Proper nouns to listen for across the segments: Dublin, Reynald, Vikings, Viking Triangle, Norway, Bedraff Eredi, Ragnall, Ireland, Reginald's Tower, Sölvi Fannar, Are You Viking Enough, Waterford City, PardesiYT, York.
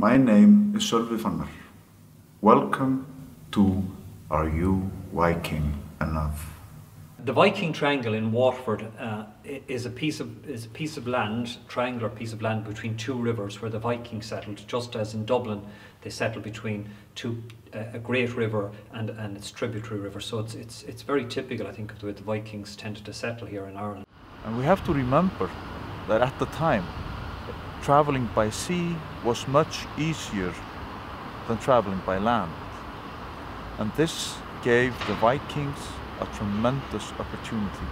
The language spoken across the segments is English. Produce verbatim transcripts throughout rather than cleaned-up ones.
My name is Sölvi Fannar. Welcome to Are You Viking Enough? The Viking Triangle in Waterford uh, is a piece of is a piece of land, triangular piece of land between two rivers where the Vikings settled, just as in Dublin they settled between two uh, a great river and, and its tributary river. So it's, it's, it's very typical, I think, of the way the Vikings tended to settle here in Ireland. And we have to remember that at the time, travelling by sea was much easier than travelling by land. And this gave the Vikings a tremendous opportunity.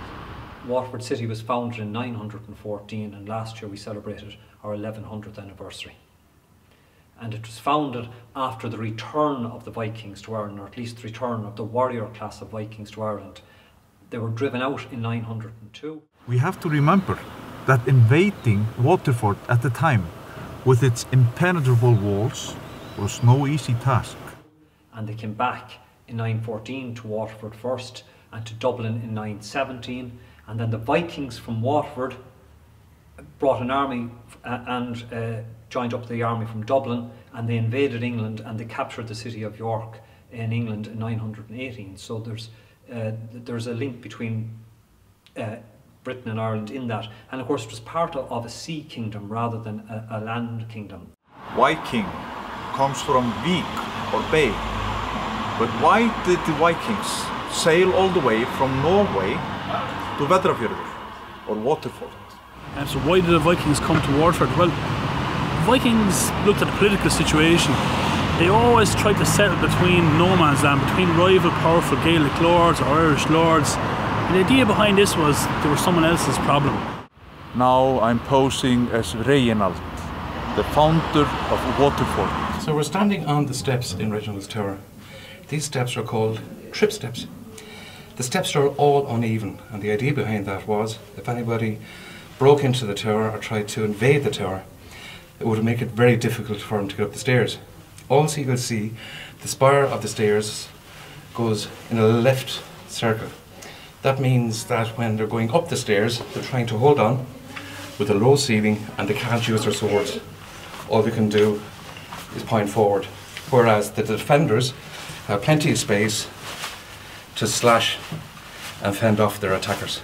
Waterford City was founded in nine hundred and fourteen, and last year we celebrated our eleven hundredth anniversary. And it was founded after the return of the Vikings to Ireland, or at least the return of the warrior class of Vikings to Ireland. They were driven out in nine hundred and two. We have to remember that invading Waterford at the time, with its impenetrable walls, was no easy task. And they came back in nine fourteen to Waterford first, and to Dublin in nine seventeen, and then the Vikings from Waterford brought an army and uh, joined up the army from Dublin, and they invaded England and they captured the city of York in England in nine hundred and eighteen. So there's, uh, there's a link between uh, Britain and Ireland in that, and of course it was part of a sea kingdom rather than a, a land kingdom. Viking comes from Vik or bay, but why did the Vikings sail all the way from Norway to Bedraff Eredi or Waterford? And so why did the Vikings come to Waterford? Well, the Vikings looked at the political situation. They always tried to settle between no man's land, between rival powerful Gaelic lords or Irish lords. And the idea behind this was they were someone else's problem. Now I'm posing as Reynald, the founder of Waterford. So we're standing on the steps in Reginald's Tower. These steps are called trip steps. The steps are all uneven, and the idea behind that was if anybody broke into the tower or tried to invade the tower, it would make it very difficult for them to get up the stairs. Also, you can see the spire of the stairs goes in a left circle. That means that when they're going up the stairs, they're trying to hold on with a low ceiling and they can't use their swords. All they can do is point forward, whereas the defenders have plenty of space to slash and fend off their attackers.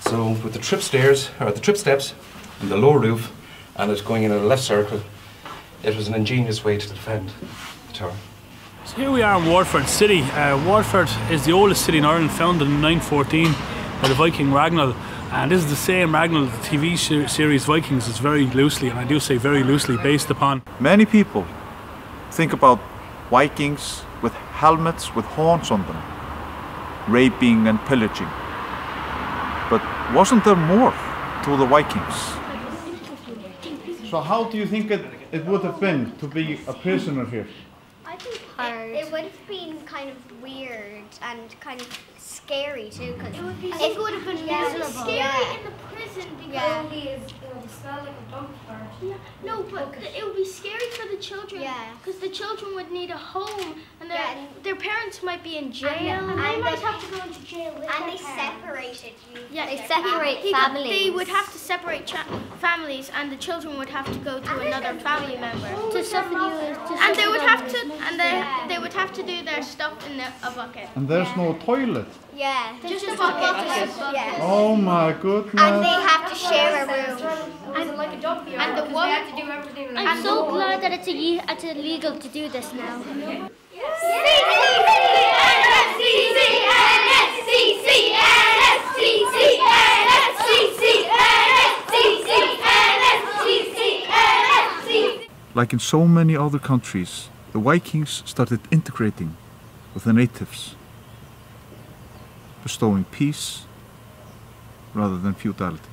So with the trip stairs, or the trip steps, and the low roof, and it's going in a left circle, it was an ingenious way to defend the tower. So here we are in Waterford City. Uh, Waterford is the oldest city in Ireland, founded in nine fourteen by the Viking Ragnall. And this is the same Ragnall the T V series Vikings is very loosely, and I do say very loosely, based upon. Many people think about Vikings with helmets with horns on them, raping and pillaging. But wasn't there more to the Vikings? So how do you think it, it would have been to be a prisoner here? It, it would have been kind of weird and kind of scary too, because it would be it would have been yeah, miserable. Scary yeah. in the prison because yeah. only is, it would smell like a dump fart. Yeah. No, but okay. It would be scary for the children because yeah. the children would need a home, and their yeah. their parents might be in jail, and, and they and might they, have to go into jail. With and their they parents. separated you. Yeah, they separate families. families. They would have to separate cha families, and the children would have to go to and another family member. To suffer you, to and they would have to and they. They would have to do their stuff in the, a bucket. And there's yeah. no toilet? Yeah. Just, just a bucket. bucket. Just a bucket. Oh my goodness. And they have to share a room. And, like a and the one, have to do everything like I'm so glad that it's, a, it's illegal to do this now. Like in so many other countries, the Vikings started integrating with the natives, bestowing peace rather than feudality.